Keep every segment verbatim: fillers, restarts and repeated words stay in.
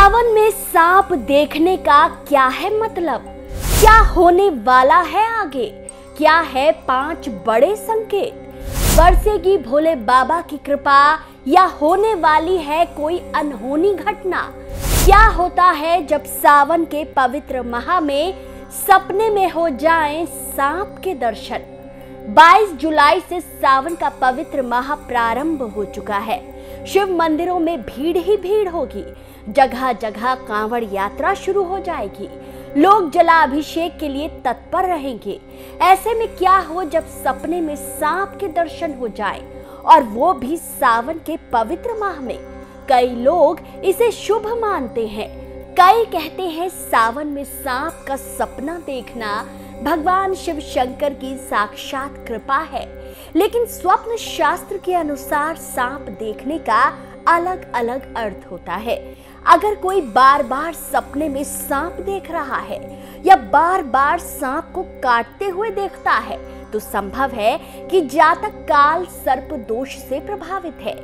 सावन में सांप देखने का क्या है मतलब? क्या होने वाला है आगे? क्या है पांच बड़े संकेत? बरसेगी भोले बाबा की कृपा या होने वाली है कोई अनहोनी घटना? क्या होता है जब सावन के पवित्र माह में सपने में हो जाएं सांप के दर्शन? बाईस जुलाई से सावन का पवित्र माह प्रारंभ हो चुका है। शिव मंदिरों में भीड़ ही भीड़ होगी। जगह जगह कांवड़ यात्रा शुरू हो जाएगी। लोग जलाभिषेक के लिए तत्पर रहेंगे। ऐसे में क्या हो जब सपने में सांप के दर्शन हो जाए, और वो भी सावन के पवित्र माह में? कई लोग इसे शुभ मानते हैं। कई कहते हैं सावन में सांप का सपना देखना भगवान शिव शंकर की साक्षात कृपा है। लेकिन स्वप्न शास्त्र के अनुसार सांप देखने का अलग अलग अर्थ होता है। अगर कोई बार बार सपने में सांप देख रहा है या बार बार सांप को काटते हुए देखता है तो संभव है कि जातक काल सर्प दोष से प्रभावित है।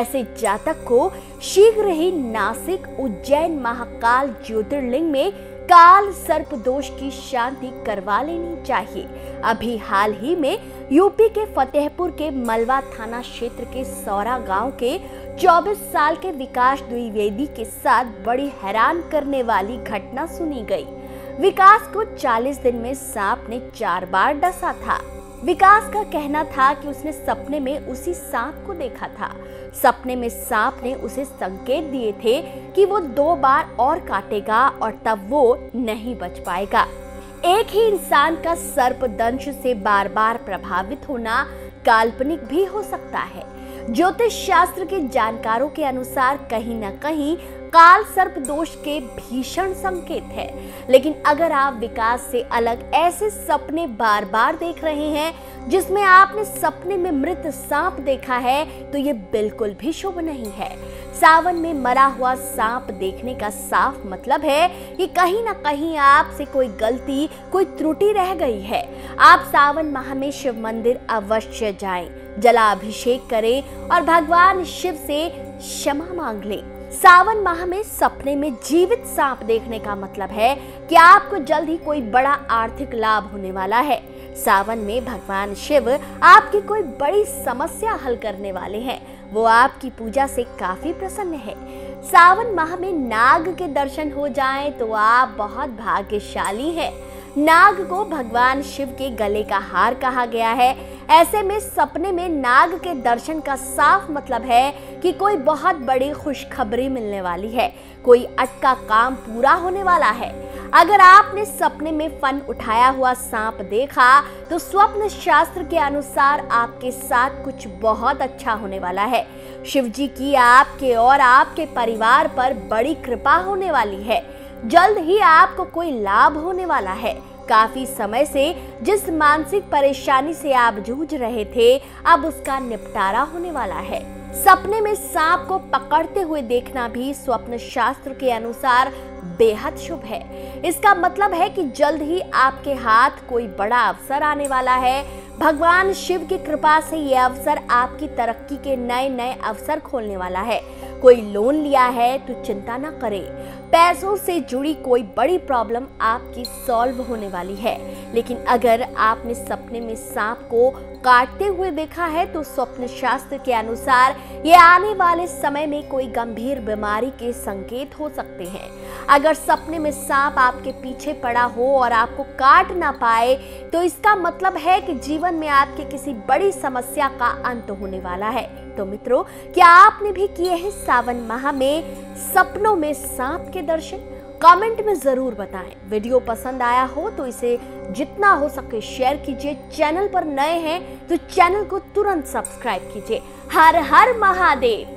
ऐसे जातक को शीघ्र ही नासिक उज्जैन महाकाल ज्योतिर्लिंग में काल सर्प दोष की शांति करवा लेनी चाहिए। अभी हाल ही में यूपी के फतेहपुर के मलवा थाना क्षेत्र के सौरा गांव के चौबीस साल के विकास द्विवेदी के साथ बड़ी हैरान करने वाली घटना सुनी गई। विकास को चालीस दिन में सांप ने चार बार डसा था। विकास का कहना था कि उसने सपने में उसी सांप को देखा था। सपने में सांप ने उसे संकेत दिए थे कि वो दो बार और काटेगा और तब वो नहीं बच पाएगा। एक ही इंसान का सर्पदंश से बार बार प्रभावित होना काल्पनिक भी हो सकता है। ज्योतिष शास्त्र के जानकारों के अनुसार कहीं न कहीं काल सर्प दोष के भीषण संकेत है। लेकिन अगर आप विकास से अलग ऐसे सपने बार बार देख रहे हैं जिसमें आपने सपने में मृत सांप देखा है तो ये बिल्कुल भी शुभ नहीं है। सावन में मरा हुआ सांप देखने का साफ मतलब है कि कहीं ना कहीं आपसे कोई गलती, कोई त्रुटि रह गई है। आप सावन माह में शिव मंदिर अवश्य जाएं, जलाभिषेक करें और भगवान शिव से क्षमा मांग लें। सावन माह में सपने में जीवित सांप देखने का मतलब है कि आपको जल्द ही कोई बड़ा आर्थिक लाभ होने वाला है। सावन में भगवान शिव आपकी कोई बड़ी समस्या हल करने वाले हैं। वो आपकी पूजा से काफी प्रसन्न है। सावन माह में नाग के दर्शन हो जाए तो आप बहुत भाग्यशाली हैं। नाग को भगवान शिव के गले का हार कहा गया है। ऐसे में सपने में नाग के दर्शन का साफ मतलब है कि कोई बहुत बड़ी खुशखबरी मिलने वाली है, कोई अटका काम पूरा होने वाला है। अगर आपने सपने में फन उठाया हुआ सांप देखा तो स्वप्न शास्त्र के अनुसार आपके साथ कुछ बहुत अच्छा होने वाला है। शिव जी की आपके और आपके परिवार पर बड़ी कृपा होने वाली है। जल्द ही आपको कोई लाभ होने वाला है। काफी समय से जिस मानसिक परेशानी से आप जूझ रहे थे अब उसका निपटारा होने वाला है। सपने में सांप को पकड़ते हुए देखना भी स्वप्न शास्त्र के अनुसार बेहद शुभ है। इसका मतलब है कि जल्द ही आपके हाथ कोई बड़ा अवसर आने वाला है। भगवान शिव की कृपा से यह अवसर आपकी तरक्की के नए नए अवसर खोलने वाला है। कोई लोन लिया है तो चिंता ना करें। पैसों से जुड़ी कोई बड़ी प्रॉब्लम आपकी सॉल्व होने वाली है। लेकिन अगर आपने सपने में सांप को काटते हुए देखा है तो स्वप्न शास्त्र के अनुसार ये आने वाले समय में कोई गंभीर बीमारी के संकेत हो सकते हैं। अगर सपने में सांप आपके पीछे पड़ा हो और आपको काट ना पाए तो इसका मतलब है कि जीवन में आपके किसी बड़ी समस्या का अंत होने वाला है। तो मित्रों, क्या आपने भी किए हैं सावन माह में सपनों में सांप के दर्शन? कमेंट में जरूर बताएं। वीडियो पसंद आया हो तो इसे जितना हो सके शेयर कीजिए। चैनल पर नए हैं तो चैनल को तुरंत सब्सक्राइब कीजिए। हर हर महादेव।